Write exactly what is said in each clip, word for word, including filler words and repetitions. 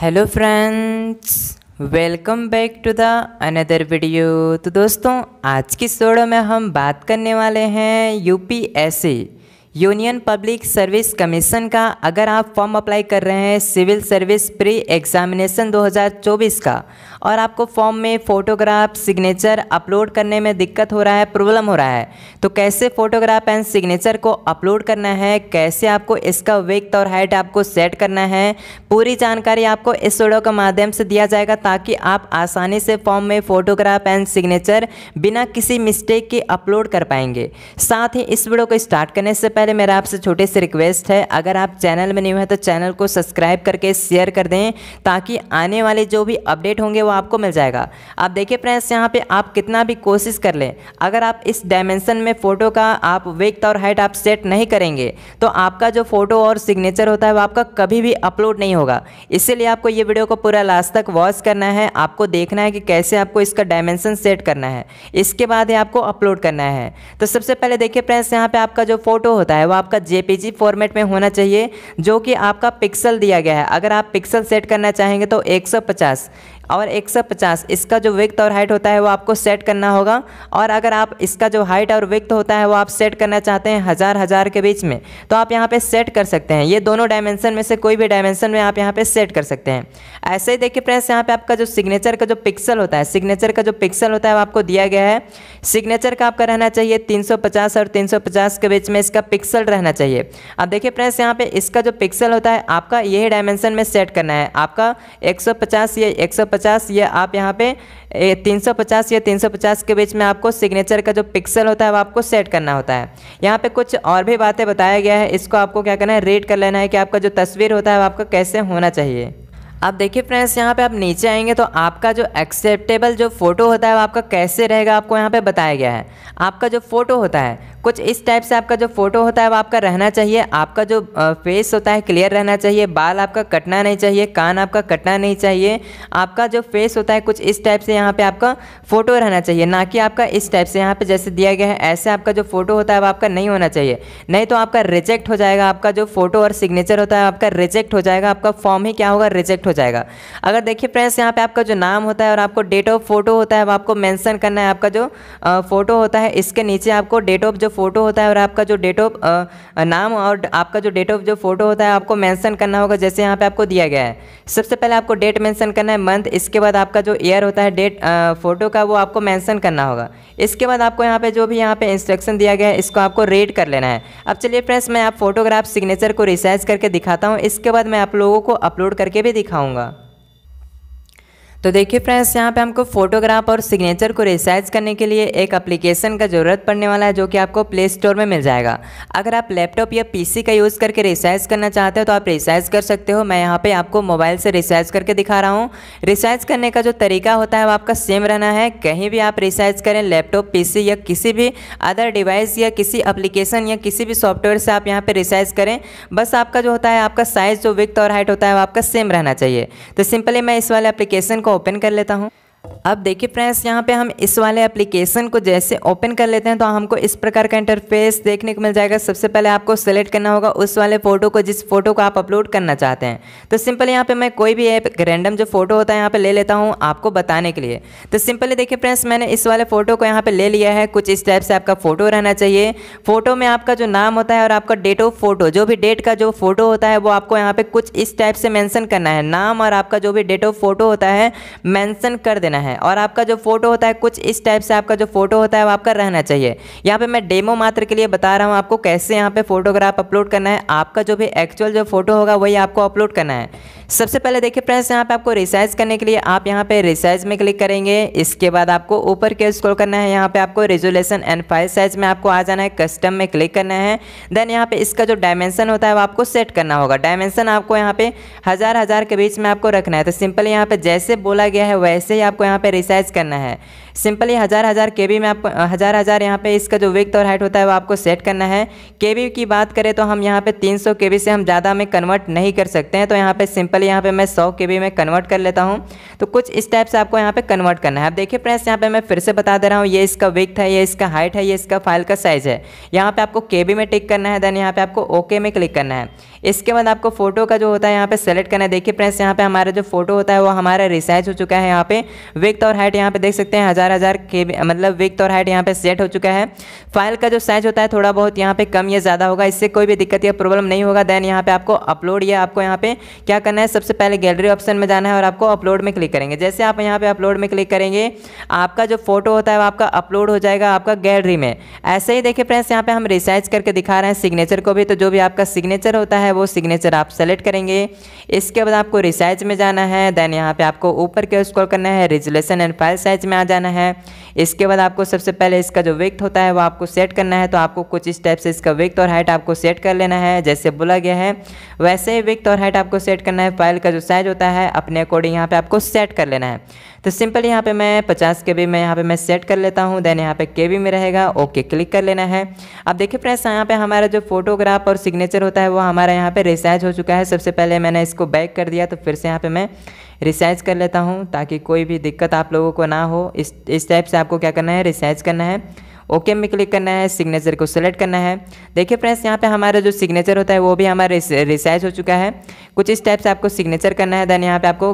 Hello friends, welcome back to the another video. तो दोस्तों, आज की सोडो में हम बात करने वाले हैं UPSC union public service commission का। अगर आप फॉर्म अप्लाई कर रहे हैं सिविल सर्विस प्री एग्जामिनेशन दो हज़ार चौबीस का और आपको फॉर्म में फ़ोटोग्राफ सिग्नेचर अपलोड करने में दिक्कत हो रहा है, प्रॉब्लम हो रहा है, तो कैसे फ़ोटोग्राफ एंड सिग्नेचर को अपलोड करना है, कैसे आपको इसका विड्थ और हाइट आपको सेट करना है, पूरी जानकारी आपको इस वीडियो के माध्यम से दिया जाएगा ताकि आप आसानी से फॉर्म में फ़ोटोग्राफ एंड सिग्नेचर बिना किसी मिस्टेक के अपलोड कर पाएंगे। साथ ही इस वीडियो को स्टार्ट करने से पहले मेरा आपसे छोटे से रिक्वेस्ट है, अगर आप चैनल में न्यू हैं तो चैनल को सब्सक्राइब करके शेयर कर दें ताकि आने वाले जो भी अपडेट होंगे वो आपको मिल जाएगा। आप देखिए फ्रेंड्स, यहाँ पे आप कितना भी कोशिश कर लें, अगर आप इस डायमेंशन में फ़ोटो का आप विड्थ और हाइट आप सेट नहीं करेंगे तो आपका जो फ़ोटो और सिग्नेचर होता है वो आपका कभी भी अपलोड नहीं होगा। इसीलिए आपको ये वीडियो को पूरा लास्ट तक वॉच करना है, आपको देखना है कि कैसे आपको इसका डायमेंशन सेट करना है, इसके बाद ही आपको अपलोड करना है। तो सबसे पहले देखिए फ्रेंड्स, यहाँ पर आपका जो फ़ोटो होता है वो आपका जेपीजी फॉर्मेट में होना चाहिए, जो कि आपका पिक्सल दिया गया है। अगर आप पिक्सल सेट करना चाहेंगे तो एक सौ पचास और एक सौ पचास इसका जो विड्थ और हाइट होता है वो आपको सेट करना होगा। और अगर आप इसका जो हाइट और विड्थ होता है वो आप सेट करना चाहते हैं हज़ार हज़ार के बीच में, तो आप यहाँ पे सेट कर सकते हैं। ये दोनों डायमेंशन में से कोई भी डायमेंशन में आप यहाँ पे सेट कर सकते हैं। ऐसे ही देखिए फ्रेंड्स, यहाँ पे आपका जो सिग्नेचर का जो पिक्सल होता है सिग्नेचर का जो पिक्सल होता है वो आपको दिया गया है। सिग्नेचर का आपका रहना चाहिए तीन सौ पचास और तीन सौ पचास के बीच में इसका पिक्सल रहना चाहिए। अब देखिए फ्रेंड्स, यहाँ पर इसका जो पिक्सल होता है आपका यही डायमेंशन में सेट करना है। आपका एक सौ पचास या एक सौ पचास या आप यहाँ पे तीन सौ पचास या तीन सौ पचास के बीच में आपको सिग्नेचर का जो पिक्सल होता है वो आपको सेट करना होता है। यहाँ पे कुछ और भी बातें बताया गया है, इसको आपको क्या करना है, रीड कर लेना है कि आपका जो तस्वीर होता है वो आपका कैसे होना चाहिए। अब देखिए फ्रेंड्स, यहाँ पे आप नीचे आएंगे तो आपका जो एक्सेप्टेबल जो फ़ोटो होता है वो आपका कैसे रहेगा आपको यहाँ पे बताया गया है। आपका जो फ़ोटो होता है कुछ इस टाइप से आपका जो फ़ोटो होता है वो आपका रहना चाहिए। आपका जो फेस होता है क्लियर रहना चाहिए, बाल आपका कटना नहीं चाहिए, कान आपका कटना नहीं चाहिए। आपका जो फेस होता है कुछ इस टाइप से यहाँ पर आपका फ़ोटो रहना चाहिए, ना कि आपका इस टाइप से यहाँ पर जैसे दिया गया है ऐसे आपका जो फ़ोटो होता है वो आपका नहीं होना चाहिए, नहीं तो आपका रिजेक्ट हो जाएगा। आपका जो फ़ोटो और सिग्नेचर होता है आपका रिजेक्ट हो जाएगा, आपका फॉर्म ही क्या होगा, रिजेक्ट हो जाएगा। अगर देखिए फ्रेंड्स, यहाँ पे आपका जो नाम होता है और आपको डेट ऑफ फोटो होता है वो आपको मेंशन करना है। आपका जो फोटो होता है इसके नीचे आपको डेट ऑफ जो फोटो होता है और आपका जो डेट ऑफ नाम और आपका जो डेट ऑफ जो फोटो होता है आपको मेंशन करना होगा, जैसे यहाँ पे आपको दिया गया है। सबसे पहले आपको डेट मेंशन करना है, मंथ, इसके बाद आपका जो ईयर होता है डेट फोटो का वो आपको मेंशन करना होगा। इसके बाद आपको यहाँ पे जो भी यहाँ पे इंस्ट्रक्शन दिया गया है इसको आपको रीड कर लेना है। अब चलिए फ्रेंड्स, मैं आप फोटोग्राफ सिग्नेचर को रिसर्च करके दिखाता हूँ, इसके बाद मैं आप लोगों को अपलोड करके भी दिखाऊँ होगा। तो देखिए फ्रेंड्स, यहाँ पे हमको फ़ोटोग्राफ और सिग्नेचर को रिसर्च करने के लिए एक एप्लीकेशन का ज़रूरत पड़ने वाला है, जो कि आपको प्ले स्टोर में मिल जाएगा। अगर आप लैपटॉप या पीसी का यूज़ करके रिसर्च करना चाहते हो तो आप रिसर्च कर सकते हो। मैं यहाँ पे आपको मोबाइल से रिसर्च करके दिखा रहा हूँ। रिसर्च करने का जो तरीका होता है वो आपका सेम रहना है, कहीं भी आप रिसर्च करें, लैपटॉप, पीसी या किसी भी अदर डिवाइस या किसी एप्लीकेशन या किसी भी सॉफ्टवेयर से आप यहाँ पर रिसर्च करें। बस आपका जो होता है आपका साइज़, जो विड्थ और हाइट होता है वो आपका सेम रहना चाहिए। तो सिंपली मैं इस वाले एप्लीकेशन ओपन कर लेता हूं। अब देखिए फ्रेंड्स, यहाँ पे हम इस वाले एप्लीकेशन को जैसे ओपन कर लेते हैं तो हमको इस प्रकार का इंटरफेस देखने को मिल जाएगा। सबसे पहले आपको सेलेक्ट करना होगा उस वाले फ़ोटो को जिस फोटो को आप अपलोड करना चाहते हैं। तो सिंपल यहाँ पे मैं कोई भी एक रैंडम जो फोटो होता है यहाँ पे ले लेता हूँ आपको बताने के लिए। तो सिंपली देखिए फ्रेंड्स, मैंने इस वाले फ़ोटो को यहाँ पर ले लिया है। कुछ इस टाइप से आपका फ़ोटो रहना चाहिए। फ़ोटो में आपका जो नाम होता है और आपका डेट ऑफ फोटो, जो भी डेट का जो फोटो होता है वो आपको यहाँ पर कुछ इस टाइप से मैंसन करना है। नाम और आपका जो भी डेट ऑफ फोटो होता है मैंसन कर देना है। और आपका जो फोटो होता है कुछ इस टाइप से आपका जो फोटो होता है वो आपका रहना चाहिए। यहाँ पे मैं डेमो मात्र के लिए बता रहा हूँ आपको कैसे यहाँ पे फोटोग्राफ अपलोड करना है। आपका जो भी एक्चुअल जो फोटो होगा वही आपको अपलोड करना है। सबसे पहले देखिए फ्रेंड्स, यहाँ पे आपको रिसर्च करने के लिए आप यहाँ पे रिसर्च में क्लिक करेंगे। इसके बाद आपको ऊपर के स्क्रॉल करना है, यहाँ पे आपको रेजोल्यूशन एंड फाइल साइज में आपको आ जाना है, कस्टम में क्लिक करना है। देन यहाँ पे इसका जो डायमेंशन होता है वो आपको सेट करना होगा। डायमेंशन आपको यहाँ पे हज़ार हज़ार के बीच में आपको रखना है। तो सिंपली यहाँ पे जैसे बोला गया है वैसे ही आपको यहाँ पे रिसर्च करना है। सिंपली हज़ार हज़ार के बी में आप हज़ार हज़ार यहाँ पे इसका जो विड्थ और हाइट होता है वो आपको सेट करना है। के बी की बात करें तो हम यहाँ पे तीन सौ के बी से हम ज़्यादा में कन्वर्ट नहीं कर सकते हैं, तो यहाँ पे सिंपली यहाँ पे मैं सौ के बी में कन्वर्ट कर लेता हूँ। तो कुछ इस टाइप से आपको यहाँ पे कन्वर्ट करना है। अब देखिए फ्रेंड्स, यहाँ पे मैं फिर से बता दे रहा हूँ, ये इसका विड्थ है, ये इसका हाइट है, ये इसका फाइल का साइज़ है। यहाँ पर आपको के बी में टिक करना है। देन यहाँ पर आपको ओके में क्लिक करना है। इसके बाद आपको फोटो का जो होता है यहाँ पे सेलेक्ट करना है। देखिए फ्रेंड्स यहाँ पे हमारा जो फोटो होता है वो हमारा रिसाइज हो चुका है। यहाँ पे विड्थ और हाइट यहाँ पे देख सकते हैं हज़ार हज़ार के मतलब विड्थ और हाइट यहाँ पे सेट हो चुका है। फाइल का जो साइज होता है थोड़ा बहुत यहाँ पे कम या ज़्यादा होगा, इससे कोई भी दिक्कत या प्रॉब्लम नहीं होगा। देन यहाँ पे आपको अपलोड या आपको यहाँ पे क्या करना है, सबसे पहले गैलरी ऑप्शन में जाना है और आपको अपलोड में क्लिक करेंगे। जैसे आप यहाँ पे अपलोड में क्लिक करेंगे आपका जो फोटो होता है आपका अपलोड हो जाएगा आपका गैलरी में। ऐसे ही देखिए फ्रेंड्स यहाँ पे हम रिसाइज करके दिखा रहे हैं सिग्नेचर को भी, तो जो भी आपका सिग्नेचर होता है वो सिग्नेचर आप सेलेक्ट करेंगे। इसके बाद आपको रिसाइज में जाना है, देन यहाँ पे आपको ऊपर के स्क्रॉल करना है, रेजुलेशन एंड फाइल साइज में आ जाना है। इसके बाद आपको सबसे पहले इसका जो विड्थ होता है वो आपको सेट करना है, तो आपको कुछ इस टाइप से इसका विड्थ और हाइट आपको सेट कर लेना है जैसे बोला गया है वैसे ही विड्थ और हाइट आपको सेट करना है। फाइल का जो साइज होता है अपने अकॉर्डिंग यहाँ पे आपको सेट कर लेना है। तो सिंपल यहाँ पे मैं पचास के बी में यहाँ पे मैं सेट कर लेता हूँ। देन यहाँ पे के बी में रहेगा, ओके क्लिक कर लेना है। अब देखिए फ्रेंड्स यहाँ पे हमारा जो फोटोग्राफ और सिग्नेचर होता है वो हमारा यहाँ पे रिसाइज हो चुका है। सबसे पहले मैंने इसको बैक कर दिया, तो फिर से यहाँ पे मैं रिसाइज कर लेता हूँ ताकि कोई भी दिक्कत आप लोगों को ना हो। इस इस टाइप से आपको क्या करना है, रिसाइज करना है, ओके में क्लिक करना है, सिग्नेचर को सेलेक्ट करना है। देखिए फ्रेंड्स यहाँ पे हमारा जो सिग्नेचर होता है वो भी हमारा रिसाइज हो चुका है। कुछ इस टाइप से आपको सिग्नेचर करना है। देन यहाँ पे आपको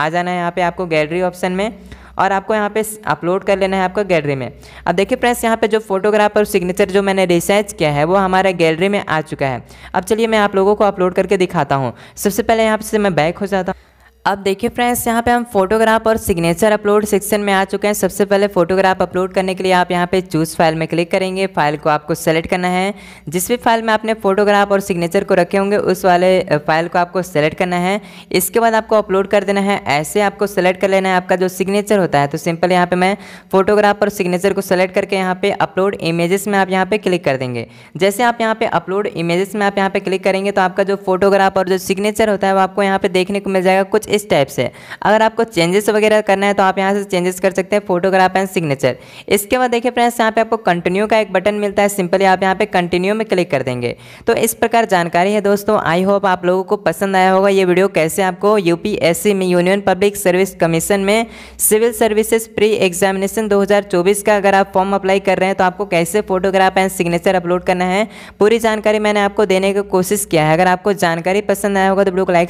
आ जाना है यहाँ पे आपको गैलरी ऑप्शन में और आपको यहाँ पे अपलोड कर लेना है आपका गैलरी में। अब देखिए फ्रेंड्स यहाँ पे जो फोटोग्राफ और सिग्नेचर जो मैंने रिसाइज किया है वो हमारा गैलरी में आ चुका है। अब चलिए मैं आप लोगों को अपलोड करके दिखाता हूँ। सबसे पहले यहाँ से मैं बैक हो जाता हूँ। अब देखिए फ्रेंड्स यहाँ पे हम फोटोग्राफ और सिग्नेचर अपलोड सेक्शन में आ चुके हैं। सबसे पहले फोटोग्राफ अपलोड करने के लिए आप यहाँ पे चूज़ फाइल में क्लिक करेंगे। फाइल को आपको सेलेक्ट करना है, जिस भी फाइल में आपने फोटोग्राफ और सिग्नेचर को रखे होंगे उस वाले फाइल को आपको सेलेक्ट करना है। इसके बाद आपको अपलोड कर देना है। ऐसे आपको सेलेक्ट कर लेना है आपका जो सिग्नेचर होता है। तो सिंपल यहाँ पर मैं फोटोग्राफ और सिग्नेचर को सेलेक्ट करके यहाँ पर अपलोड इमेजेस में आप यहाँ पर क्लिक कर देंगे। जैसे आप यहाँ पर अपलोड इमेजेस में आप यहाँ पर क्लिक करेंगे तो आपका जो फोटोग्राफ और जो सिग्नेचर होता है वो आपको यहाँ पर देखने को मिल जाएगा कुछ इस टाइप से। अगर आपको चेंजेस वगैरह करना है तो आप यहाँ से चेंजेस कर सकते हैं, फोटोग्राफ एंड सिग्नेचर। इसके बाद देखिए फ्रेंड्स यहाँ पे आपको कंटिन्यू का एक बटन मिलता है, सिंपली आप यहाँ पे कंटिन्यू में क्लिक कर देंगे। तो इस प्रकार जानकारी है दोस्तों। आई होप आप लोगों को पसंद आया होगा ये वीडियो। कैसे आपको यूपीएससी में यूनियन पब्लिक सर्विस कमीशन में सिविल सर्विसेज प्री एग्जामिनेशन दो हज़ार चौबीस का अगर आप फॉर्म अप्लाई कर रहे हैं तो आपको कैसे फोटोग्राफ एंड सिग्नेचर अपलोड करना है पूरी जानकारी मैंने आपको देने की कोशिश किया है। अगर आपको जानकारी पसंद आया होगा तो वीडियो को लाइक